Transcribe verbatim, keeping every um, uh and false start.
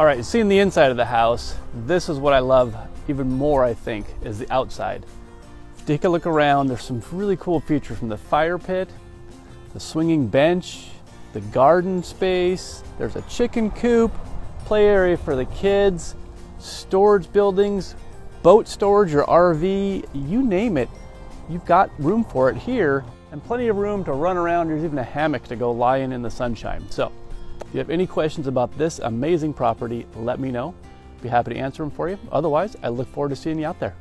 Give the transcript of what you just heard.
All right, seeing the inside of the house, this is what I love even more, I think, is the outside. Take a look around. There's some really cool features, from the fire pit, the swinging bench, the garden space. There's a chicken coop, play area for the kids, storage buildings, boat storage, your R V, you name it. You've got room for it here, and plenty of room to run around. There's even a hammock to go lie in in the sunshine. So if you have any questions about this amazing property, let me know. I'd be happy to answer them for you. Otherwise, I look forward to seeing you out there.